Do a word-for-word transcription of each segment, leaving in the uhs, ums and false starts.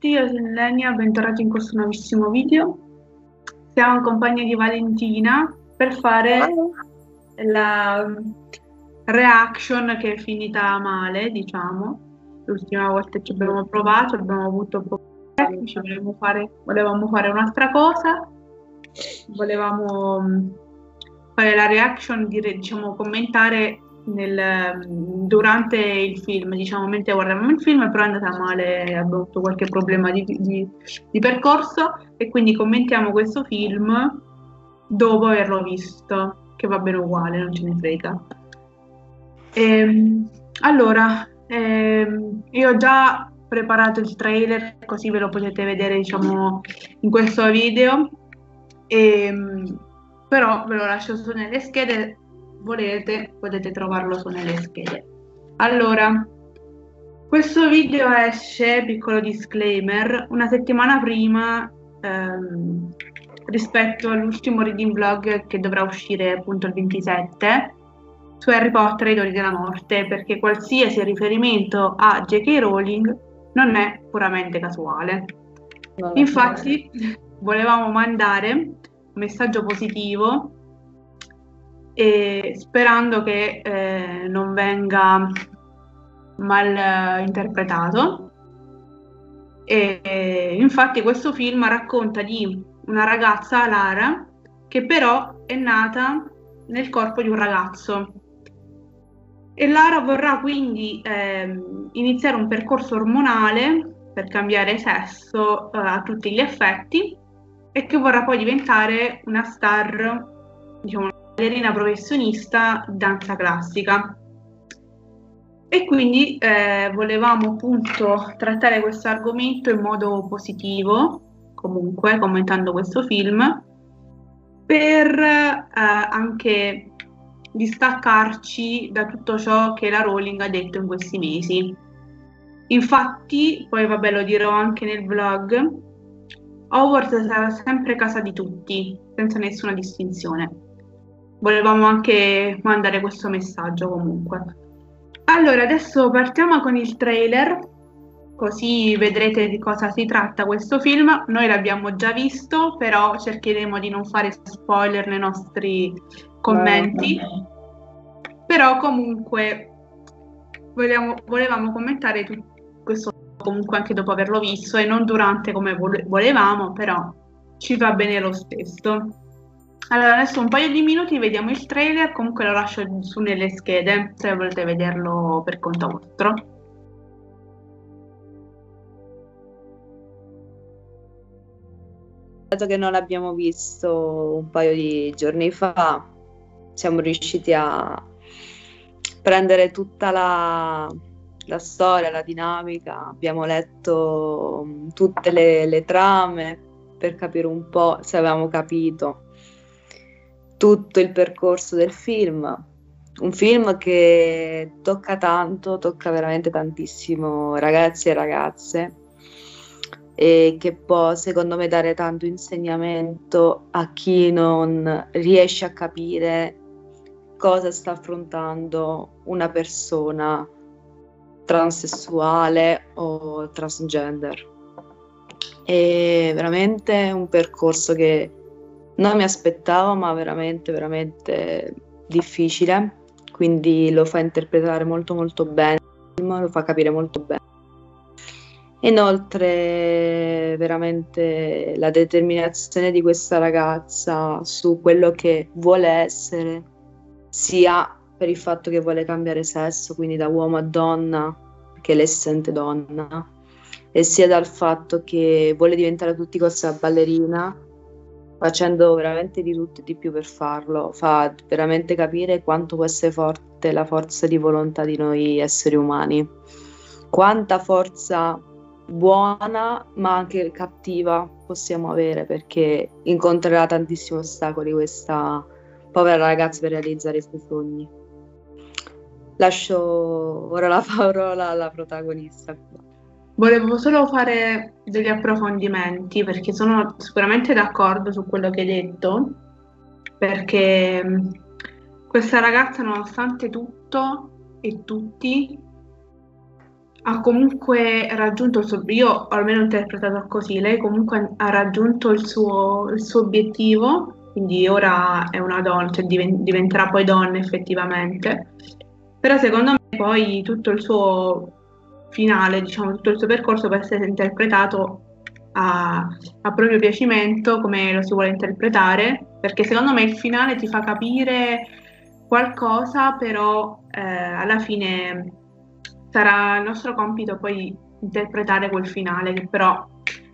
tutti, io sono Ylenia, bentornati in questo nuovissimo video. Siamo in compagnia di Valentina per fare la reaction che è finita male, diciamo. L'ultima volta ci abbiamo provato, abbiamo avuto un po' di tecnici, volevamo fare, volevamo fare un'altra cosa, volevamo fare la reaction, dire, diciamo, commentare Nel, durante il film, diciamo, mentre guardavamo il film, però è andata male, abbiamo avuto qualche problema di, di, di percorso e quindi commentiamo questo film dopo averlo visto, che va bene uguale, non ce ne frega. E, allora, ehm, io ho già preparato il trailer, così ve lo potete vedere, diciamo, in questo video, e, però ve lo lascio su nelle schede. Volete, potete trovarlo su nelle schede. Allora, questo video esce, piccolo disclaimer, una settimana prima ehm, rispetto all'ultimo reading vlog che dovrà uscire appunto il ventisette su Harry Potter e i Dolori della Morte, perché qualsiasi riferimento a J K Rowling non è puramente casuale. No, infatti no. Volevamo mandare un messaggio positivo e sperando che eh, non venga mal interpretato. E, e infatti questo film racconta di una ragazza, Lara, che però è nata nel corpo di un ragazzo, e Lara vorrà quindi eh, iniziare un percorso ormonale per cambiare sesso eh, a tutti gli effetti, e che vorrà poi diventare una star, diciamo, ballerina professionista di danza classica. E quindi eh, volevamo appunto trattare questo argomento in modo positivo, comunque commentando questo film, per eh, anche distaccarci da tutto ciò che la Rowling ha detto in questi mesi. Infatti, poi vabbè, lo dirò anche nel vlog, Hogwarts sarà sempre casa di tutti, senza nessuna distinzione. Volevamo anche mandare questo messaggio comunque. Allora, adesso partiamo con il trailer, così vedrete di cosa si tratta questo film. Noi l'abbiamo già visto, però cercheremo di non fare spoiler nei nostri commenti. Però comunque vogliamo, volevamo commentare tutto questo comunque anche dopo averlo visto, e non durante come volevamo, però ci va bene lo stesso. Allora, adesso un paio di minuti vediamo il trailer, comunque lo lascio su nelle schede se volete vederlo per conto vostro. Dato che non l'abbiamo visto un paio di giorni fa, siamo riusciti a prendere tutta la, la storia, la dinamica, abbiamo letto tutte le, le trame per capire un po' se avevamo capito tutto il percorso del film. Un film che tocca tanto, tocca veramente tantissimo ragazzi e ragazze, e che può secondo me dare tanto insegnamento a chi non riesce a capire cosa sta affrontando una persona transessuale o transgender. È veramente un percorso che non mi aspettavo, ma veramente, veramente difficile, quindi lo fa interpretare molto molto bene, lo fa capire molto bene. Inoltre veramente la determinazione di questa ragazza su quello che vuole essere, sia per il fatto che vuole cambiare sesso, quindi da uomo a donna, che lei sente donna, e sia dal fatto che vuole diventare a tutti i costi una ballerina, facendo veramente di tutto e di più per farlo. Fa veramente capire quanto può essere forte la forza di volontà di noi esseri umani, quanta forza buona ma anche cattiva possiamo avere, perché incontrerà tantissimi ostacoli questa povera ragazza per realizzare i suoi sogni. Lascio ora la parola alla protagonista. Volevo solo fare degli approfondimenti, perché sono sicuramente d'accordo su quello che hai detto, perché questa ragazza, nonostante tutto e tutti, ha comunque raggiunto il suo, io ho almeno interpretato così, lei comunque ha raggiunto il suo, il suo obiettivo, quindi ora è una donna, cioè diventerà poi donna effettivamente, però secondo me poi tutto il suo finale, diciamo tutto il suo percorso può essere interpretato a, a proprio piacimento, come lo si vuole interpretare, perché secondo me il finale ti fa capire qualcosa, però eh, alla fine sarà il nostro compito poi interpretare quel finale, che però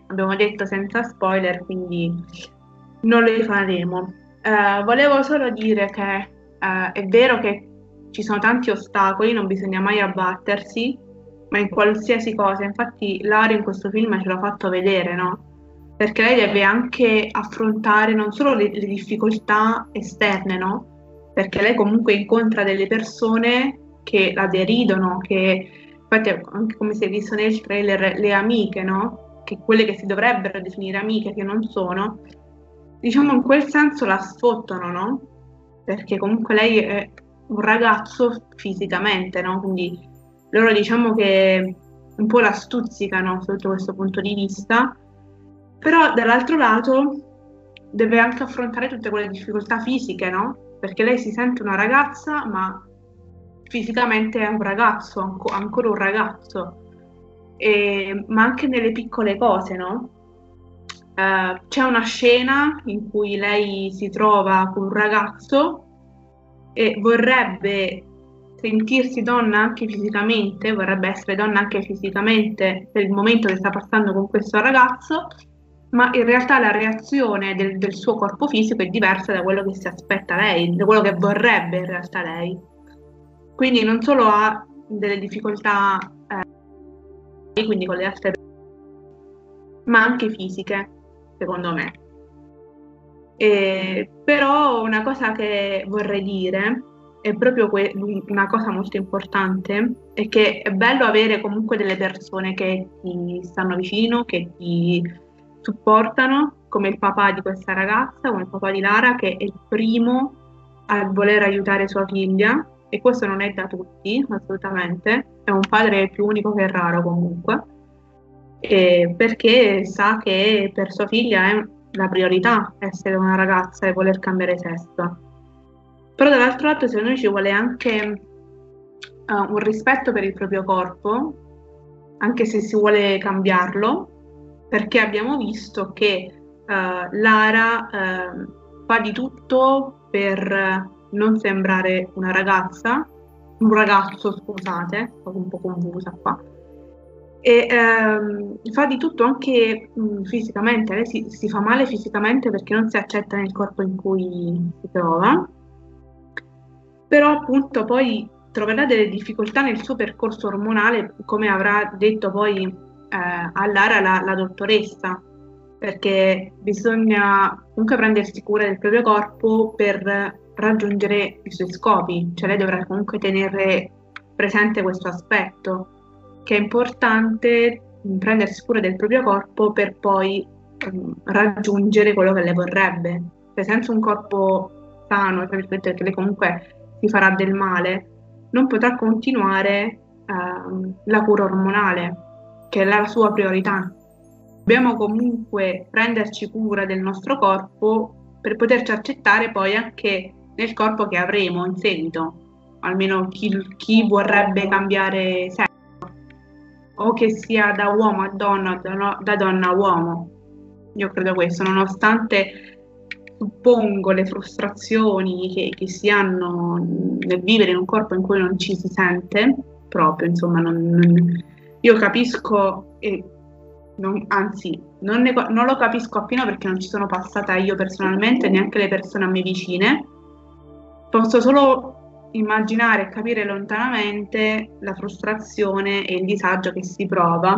abbiamo detto senza spoiler, quindi non lo faremo. Eh, volevo solo dire che eh, è vero che ci sono tanti ostacoli, non bisogna mai abbattersi, ma in qualsiasi cosa, infatti Lara in questo film ce l'ha fatto vedere, no? Perché lei deve anche affrontare non solo le, le difficoltà esterne, no? Perché lei comunque incontra delle persone che la deridono, che infatti anche come si è visto nel trailer, le amiche, no? Che quelle che si dovrebbero definire amiche, che non sono, diciamo in quel senso la sfottono, no? Perché comunque lei è un ragazzo fisicamente, no? Quindi loro diciamo che un po' la stuzzicano sotto questo punto di vista, però dall'altro lato deve anche affrontare tutte quelle difficoltà fisiche, no? Perché lei si sente una ragazza, ma fisicamente è un ragazzo, ancora un ragazzo, e, ma anche nelle piccole cose, no? Eh, c'è una scena in cui lei si trova con un ragazzo e vorrebbe sentirsi donna anche fisicamente, vorrebbe essere donna anche fisicamente per il momento che sta passando con questo ragazzo, ma in realtà la reazione del, del suo corpo fisico è diversa da quello che si aspetta lei, da quello che vorrebbe in realtà lei. Quindi non solo ha delle difficoltà, eh, quindi con le altre persone, ma anche fisiche, secondo me. E, però una cosa che vorrei dire, è proprio que- una cosa molto importante, è che è bello avere comunque delle persone che ti stanno vicino, che ti supportano, come il papà di questa ragazza, come il papà di Lara, che è il primo a voler aiutare sua figlia, e questo non è da tutti, assolutamente, è un padre più unico che raro comunque, e perché sa che per sua figlia è la priorità essere una ragazza e voler cambiare sesso. Però dall'altro lato secondo me ci vuole anche uh, un rispetto per il proprio corpo, anche se si vuole cambiarlo, perché abbiamo visto che uh, Lara uh, fa di tutto per... Uh, non sembrare una ragazza, un ragazzo, scusate, sono un po' confusa qua, e ehm, fa di tutto anche mh, fisicamente, lei si, si fa male fisicamente perché non si accetta nel corpo in cui si trova, però appunto poi troverà delle difficoltà nel suo percorso ormonale, come avrà detto poi eh, a Lara la, la dottoressa, perché bisogna comunque prendersi cura del proprio corpo per raggiungere i suoi scopi, cioè lei dovrà comunque tenere presente questo aspetto, che è importante prendersi cura del proprio corpo per poi um, raggiungere quello che lei vorrebbe, cioè senza un corpo sano, perché lei comunque si farà del male, non potrà continuare uh, la cura ormonale, che è la sua priorità. Dobbiamo comunque prenderci cura del nostro corpo per poterci accettare poi anche nel corpo che avremo in seguito, almeno chi, chi vorrebbe cambiare sesso, o che sia da uomo a donna, da donna a uomo. Io credo questo, nonostante suppongo le frustrazioni che, che si hanno nel vivere in un corpo in cui non ci si sente proprio, insomma, non, non, io capisco, eh, non, anzi, non, ne, non lo capisco appieno perché non ci sono passata io personalmente, neanche le persone a me vicine. Posso solo immaginare e capire lontanamente la frustrazione e il disagio che si prova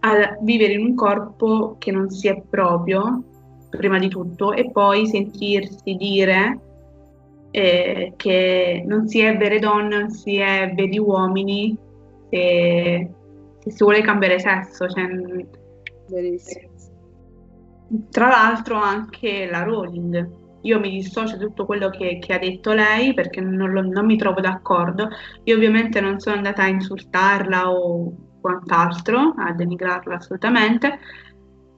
a vivere in un corpo che non si è proprio, prima di tutto, e poi sentirsi dire eh, che non si è vere donne, non si è veri uomini, e se si vuole cambiare sesso, cioè, tra l'altro anche la Rowling. io mi dissocio da tutto quello che, che ha detto lei, perché non, lo, non mi trovo d'accordo. Io ovviamente non sono andata a insultarla o quant'altro, a denigrarla assolutamente,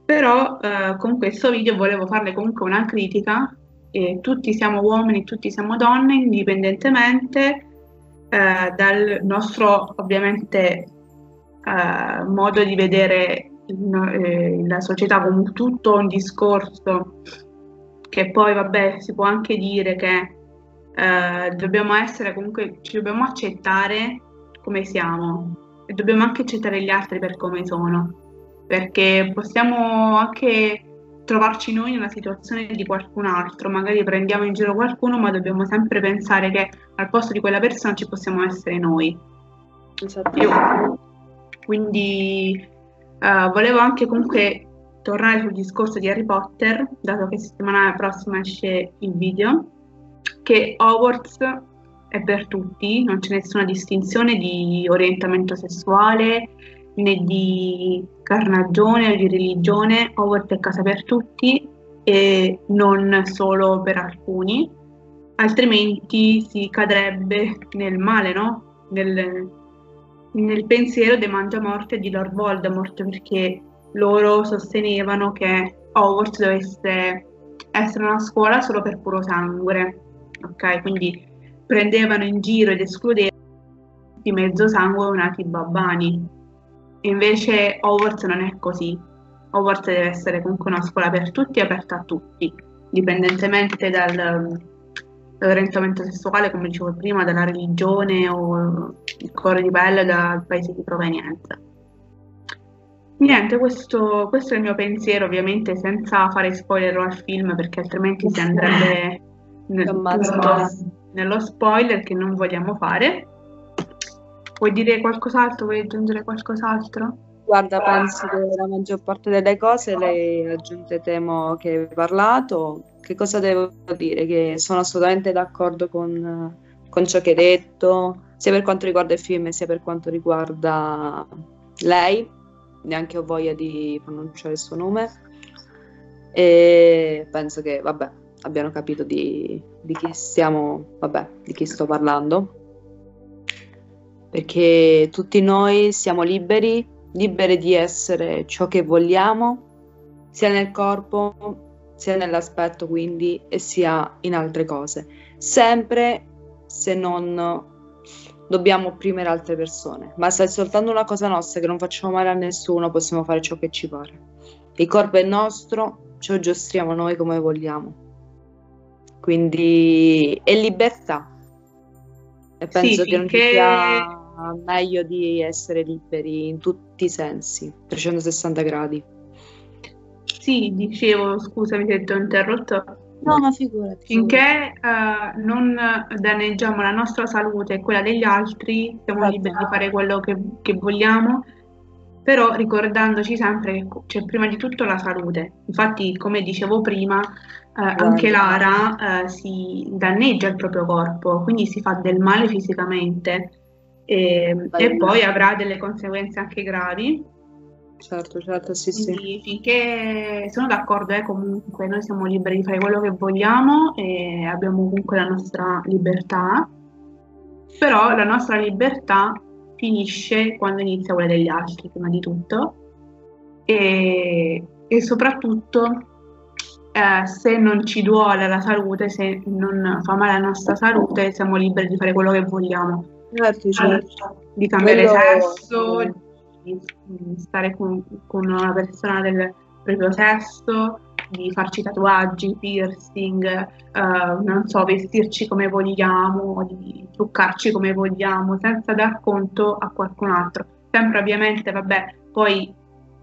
però eh, con questo video volevo farle comunque una critica. Eh, tutti siamo uomini, tutti siamo donne, indipendentemente eh, dal nostro ovviamente eh, modo di vedere la società come tutto un discorso, che poi vabbè si può anche dire che eh, dobbiamo essere comunque, ci dobbiamo accettare come siamo e dobbiamo anche accettare gli altri per come sono, perché possiamo anche trovarci noi in una situazione di qualcun altro, magari prendiamo in giro qualcuno, ma dobbiamo sempre pensare che al posto di quella persona ci possiamo essere noi. Esatto. Io, quindi Uh, volevo anche comunque tornare sul discorso di Harry Potter, dato che settimana prossima esce il video, che Hogwarts è per tutti, non c'è nessuna distinzione di orientamento sessuale, né di carnagione o di religione. Hogwarts è casa per tutti e non solo per alcuni, altrimenti si cadrebbe nel male, no? Nel... nel pensiero dei Mangiamorte di Lord Voldemort, perché loro sostenevano che Hogwarts dovesse essere una scuola solo per puro sangue, ok? Quindi prendevano in giro ed escludevano di mezzo sangue nati babbani. Invece Hogwarts non è così. Hogwarts deve essere comunque una scuola per tutti, aperta a tutti, indipendentemente dal... l'orientamento sessuale, come dicevo prima, dalla religione o il colore di pelle, dal paese di provenienza. Niente, questo, questo è il mio pensiero, ovviamente senza fare spoiler al film, perché altrimenti si andrebbe nel, tutto, nello spoiler che non vogliamo fare. Vuoi dire qualcos'altro? Vuoi aggiungere qualcos'altro? Guarda, penso che la maggior parte delle cose le aggiunte temo che hai parlato. Che cosa devo dire? Che sono assolutamente d'accordo con, con ciò che hai detto, sia per quanto riguarda il film sia per quanto riguarda lei. Neanche ho voglia di pronunciare il suo nome. E penso che, vabbè, abbiano capito di, di chi stiamo, vabbè, di chi sto parlando. Perché tutti noi siamo liberi, liberi di essere ciò che vogliamo, sia nel corpo, sia nell'aspetto quindi, e sia in altre cose. Sempre se non dobbiamo opprimere altre persone, ma se è soltanto una cosa nostra che non facciamo male a nessuno, possiamo fare ciò che ci pare. Il corpo è nostro, ci aggiustiamo noi come vogliamo. Quindi è libertà. E penso sì, che non ci sia meglio di essere liberi in tutti i sensi, trecentosessanta gradi. Sì, dicevo, scusami se ti ho interrotto. No, ma figurati. Finché uh, non danneggiamo la nostra salute e quella degli altri, siamo sì, liberi di fare quello che, che vogliamo, però ricordandoci sempre che c'è prima di tutto la salute. Infatti, come dicevo prima, uh, anche Lara uh, si danneggia il proprio corpo, quindi si fa del male fisicamente. E, e poi avrà delle conseguenze anche gravi. Certo, certo, sì, quindi, sì. Finché sono d'accordo, eh, comunque noi siamo liberi di fare quello che vogliamo e abbiamo comunque la nostra libertà, però la nostra libertà finisce quando inizia quella degli altri, prima di tutto, e, e soprattutto eh, se non ci duole la salute, se non fa male la nostra salute, siamo liberi di fare quello che vogliamo. Certo, certo. Di cambiare quello... sesso, di stare con, con una persona del proprio sesso, di farci tatuaggi, piercing, eh, non so, vestirci come vogliamo, di truccarci come vogliamo, senza dar conto a qualcun altro. Sempre ovviamente, vabbè, poi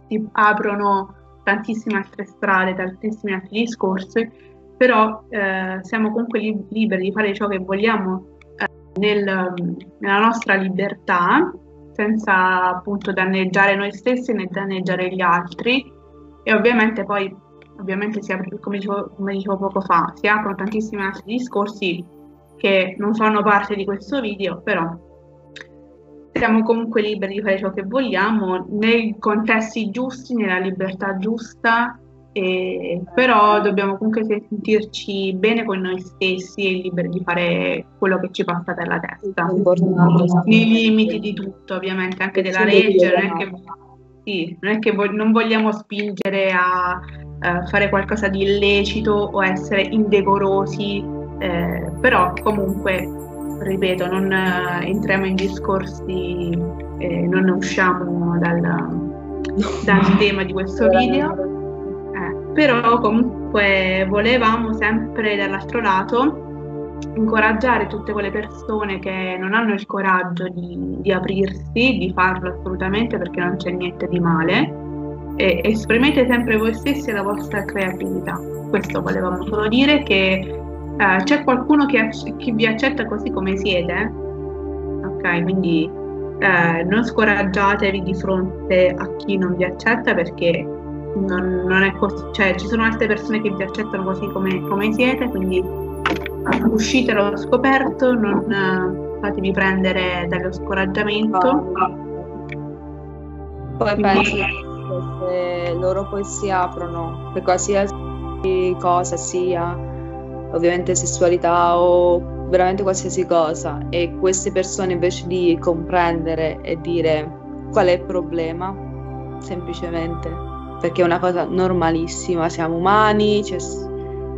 si aprono tantissime altre strade, tantissimi altri discorsi, però eh, siamo comunque lib- liberi di fare ciò che vogliamo Nel, nella nostra libertà, senza appunto danneggiare noi stessi né danneggiare gli altri. E ovviamente poi ovviamente si apre, come, dicevo, come dicevo poco fa, si aprono tantissimi altri discorsi che non fanno parte di questo video, però siamo comunque liberi di fare ciò che vogliamo nei contesti giusti, nella libertà giusta, E- però dobbiamo comunque sentirci bene con noi stessi e liberi di fare quello che ci passa per la testa, nei limiti di tutto, ovviamente, anche della legge. Non è che, sì, non è che vo- non vogliamo spingere a eh, fare qualcosa di illecito o essere indecorosi, eh, però comunque, ripeto, non eh, entriamo in discorsi, eh, non ne usciamo dal, dal tema di questo video. Però comunque volevamo sempre, dall'altro lato, incoraggiare tutte quelle persone che non hanno il coraggio di, di aprirsi, di farlo assolutamente, perché non c'è niente di male. E esprimete sempre voi stessi la vostra creatività. Questo volevamo solo dire, che eh, c'è qualcuno che, che vi accetta così come siete, ok? Quindi eh, non scoraggiatevi di fronte a chi non vi accetta, perché Non, non è così, cioè ci sono altre persone che vi accettano così come, come siete, quindi uscite allo scoperto, non fatevi prendere dallo scoraggiamento. Poi quindi, penso che loro poi si aprono per qualsiasi cosa sia, ovviamente sessualità o veramente qualsiasi cosa, e queste persone, invece di comprendere e dire qual è il problema, semplicemente perché è una cosa normalissima, siamo umani, cioè,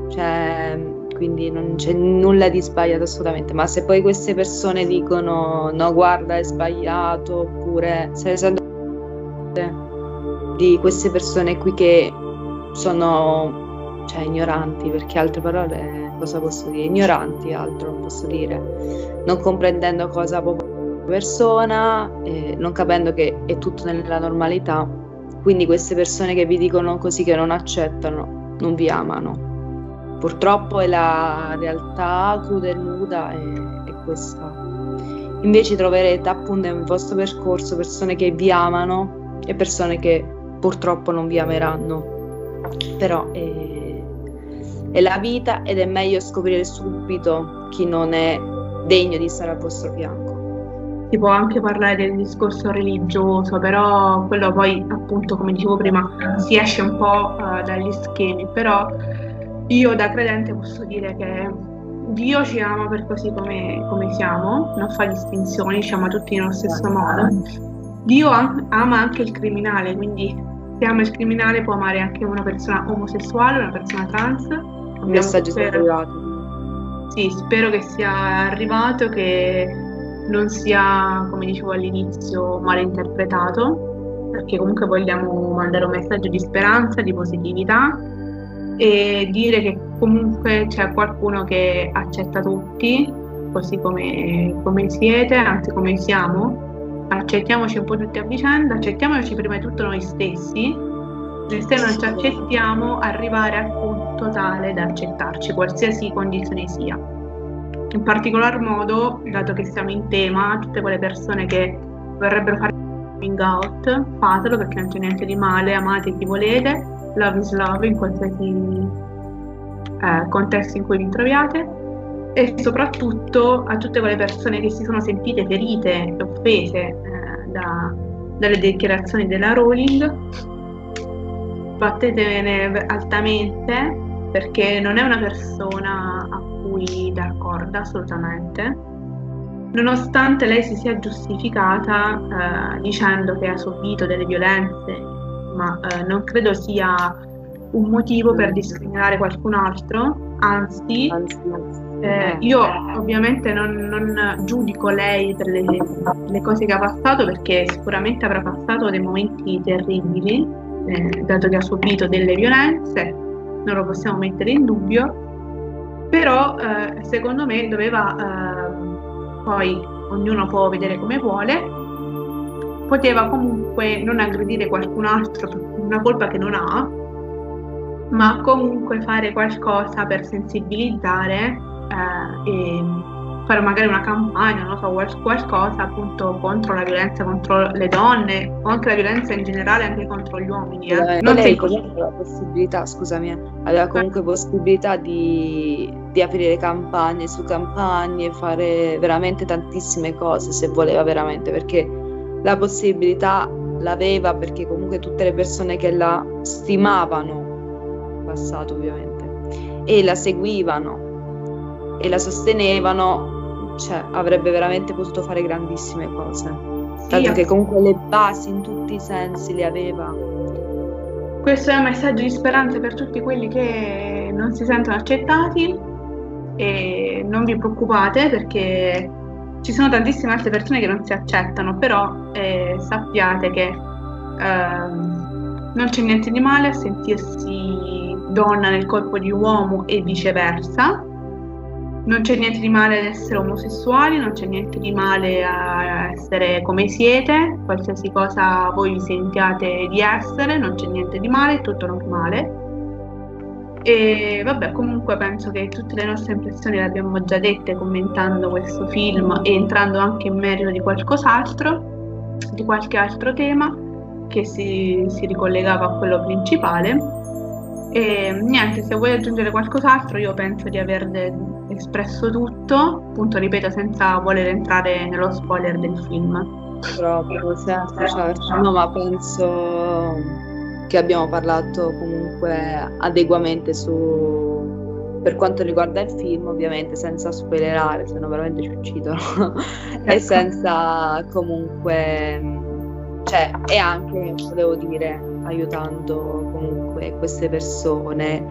cioè, quindi non c'è nulla di sbagliato assolutamente. Ma se poi queste persone dicono no, guarda, è sbagliato, oppure se ne sono di queste persone qui che sono, cioè, ignoranti, perché altre parole cosa posso dire? Ignoranti, altro non posso dire, non comprendendo cosa può una persona, eh, non capendo che è tutto nella normalità. Quindi queste persone che vi dicono così, che non accettano, non vi amano. Purtroppo è la realtà cruda e nuda, è, è questa. Invece troverete appunto nel vostro percorso persone che vi amano e persone che purtroppo non vi ameranno. Però è, è la vita, ed è meglio scoprire subito chi non è degno di stare al vostro fianco. Si può anche parlare del discorso religioso, però quello poi, appunto, come dicevo prima, si esce un po' uh, dagli schemi. Però io da credente posso dire che Dio ci ama per così come, come siamo, non fa distinzioni, ci ama tutti nello stesso modo. Dio am- ama anche il criminale, quindi se ama il criminale può amare anche una persona omosessuale, una persona trans. Un messaggio spero... arrivato. Sì, spero che sia arrivato, che non sia, come dicevo all'inizio, malinterpretato, perché comunque vogliamo mandare un messaggio di speranza, di positività, e dire che comunque c'è qualcuno che accetta tutti così come, come siete, anzi come siamo. Accettiamoci un po' tutti a vicenda, accettiamoci prima di tutto noi stessi, e se non ci accettiamo arrivare al punto tale da accettarci, qualsiasi condizione sia. In particolar modo, dato che siamo in tema, tutte quelle persone che vorrebbero fare coming out, fatelo, perché non c'è niente di male, amate chi volete, love is love in qualsiasi eh, contesto in cui vi troviate. E soprattutto a tutte quelle persone che si sono sentite ferite e offese eh, da, dalle dichiarazioni della Rowling, battetevene altamente, perché non è una persona a cui dar corda assolutamente, nonostante lei si sia giustificata eh, dicendo che ha subito delle violenze, ma eh, non credo sia un motivo per discriminare qualcun altro, anzi, anzi, anzi. Eh, io ovviamente non, non giudico lei per le, le cose che ha passato, perché sicuramente avrà passato dei momenti terribili, eh, dato che ha subito delle violenze, non lo possiamo mettere in dubbio. Però eh, secondo me doveva, eh, poi ognuno può vedere come vuole, poteva comunque non aggredire qualcun altro per una colpa che non ha, ma comunque fare qualcosa per sensibilizzare eh, e fare magari una campagna, non so, qual- qualcosa appunto contro la violenza contro le donne, o anche la violenza in generale, anche contro gli uomini. Eh. Non lei aveva la possibilità, scusami, aveva comunque possibilità di... di aprire campagne su campagne, fare veramente tantissime cose se voleva veramente, perché la possibilità l'aveva, perché comunque tutte le persone che la stimavano passato ovviamente, e la seguivano e la sostenevano, cioè avrebbe veramente potuto fare grandissime cose, sì, tanto che comunque le basi in tutti i sensi le aveva. Questo è un messaggio di speranza per tutti quelli che non si sentono accettati, e non vi preoccupate perché ci sono tantissime altre persone che non si accettano, però eh, sappiate che ehm, non c'è niente di male a sentirsi donna nel corpo di uomo e viceversa, non c'è niente di male ad essere omosessuali, non c'è niente di male a essere come siete, qualsiasi cosa voi vi sentiate di essere, non c'è niente di male, è tutto normale. E vabbè, comunque penso che tutte le nostre impressioni le abbiamo già dette commentando questo film e entrando anche in merito di qualcos'altro, di qualche altro tema che si, si ricollegava a quello principale. E niente, se vuoi aggiungere qualcos'altro, io penso di aver de- espresso tutto, appunto ripeto, senza voler entrare nello spoiler del film. Proprio, certo, certo. No, ma penso che abbiamo parlato comunque adeguamente su, per quanto riguarda il film, ovviamente senza spoilerare, se no veramente ci uccidono, ecco. E senza comunque... Cioè, e anche, volevo dire, aiutando comunque queste persone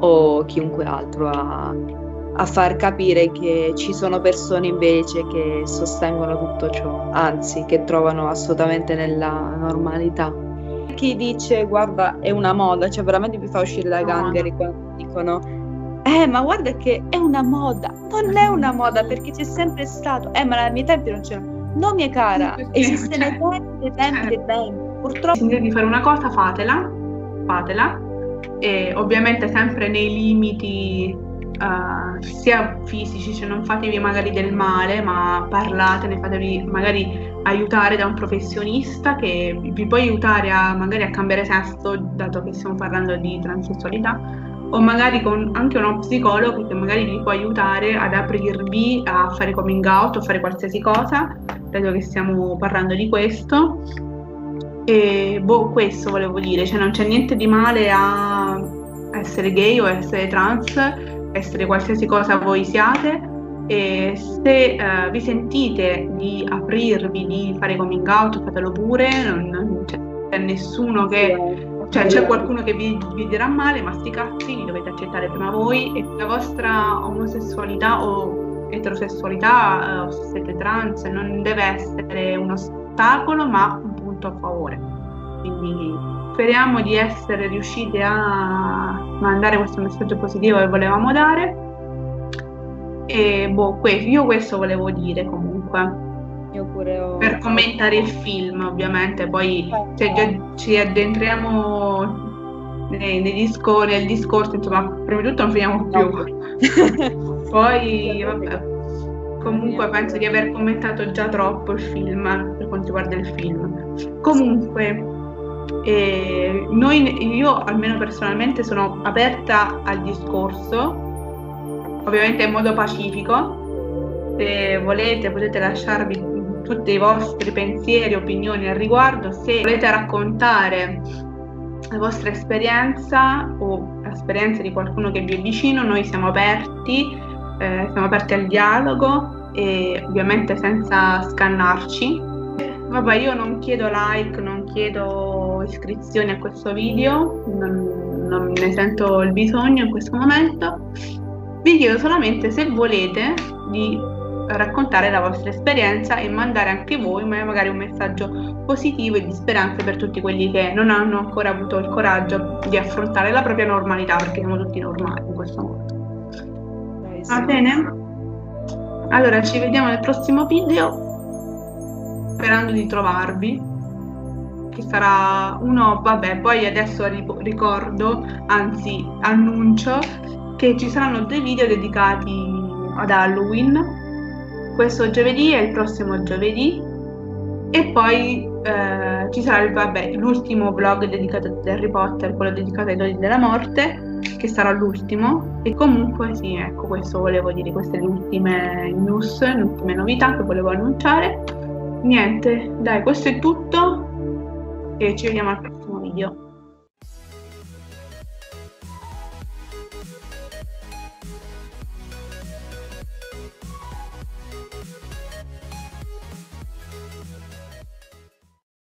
o chiunque altro a, a far capire che ci sono persone invece che sostengono tutto ciò, anzi, che trovano assolutamente nella normalità. Chi dice, guarda, è una moda, cioè veramente mi fa uscire la gangheri quando dicono... Eh, ma guarda che è una moda, non è una moda perché c'è sempre stato... Eh, ma nei miei tempi non c'era... No, mia cara, sì, esiste nei tempi, tempi, tempi. Purtroppo. Se devi fare una cosa, fatela, fatela, e ovviamente sempre nei limiti uh, sia fisici, cioè non fatevi magari del male, ma parlatene, fatevi magari aiutare da un professionista che vi può aiutare a magari a cambiare sesso, dato che stiamo parlando di transessualità. O magari con anche uno psicologo che magari vi può aiutare ad aprirvi a fare coming out o fare qualsiasi cosa, dato che stiamo parlando di questo. E boh, questo volevo dire, cioè non c'è niente di male a essere gay o essere trans, essere qualsiasi cosa voi siate, e se uh, vi sentite di aprirvi, di fare coming out, fatelo pure, non, non c'è nessuno che... Cioè c'è qualcuno che vi, vi dirà male, ma sti cazzi, li dovete accettare prima voi, e la vostra omosessualità o eterosessualità, eh, o se siete trans, non deve essere un ostacolo ma un punto a favore. Quindi speriamo di essere riuscite a mandare questo messaggio positivo che volevamo dare. E boh, questo, io questo volevo dire comunque. Io pure ho... Per commentare il film, ovviamente, poi se già ci addentriamo nei, nei discor- nel discorso, insomma, prima di tutto non finiamo più. No. Poi, vabbè, comunque penso di aver commentato già troppo il film, per quanto riguarda il film. Comunque, eh, noi, io almeno personalmente sono aperta al discorso, ovviamente in modo pacifico. Se volete potete lasciarvi tutti i vostri pensieri, opinioni al riguardo, se volete raccontare la vostra esperienza o l'esperienza di qualcuno che vi è vicino, noi siamo aperti, eh, siamo aperti al dialogo e ovviamente senza scannarci. Vabbè, io non chiedo like, non chiedo iscrizioni a questo video, non, non ne sento il bisogno in questo momento, vi chiedo solamente se volete di raccontare la vostra esperienza e mandare anche voi magari un messaggio positivo e di speranza per tutti quelli che non hanno ancora avuto il coraggio di affrontare la propria normalità, perché siamo tutti normali in questo modo. Va bene? Allora ci vediamo nel prossimo video, sperando di trovarvi, che sarà uno, vabbè, poi adesso ricordo, anzi annuncio, che ci saranno dei video dedicati ad Halloween, questo giovedì e il prossimo giovedì, e poi eh, ci sarà il, vabbè, l'ultimo vlog dedicato ad Harry Potter, quello dedicato ai Dolori della Morte, che sarà l'ultimo. E comunque sì, ecco, questo volevo dire, queste le ultime news, le ultime novità che volevo annunciare. Niente, dai, questo è tutto e ci vediamo al prossimo video.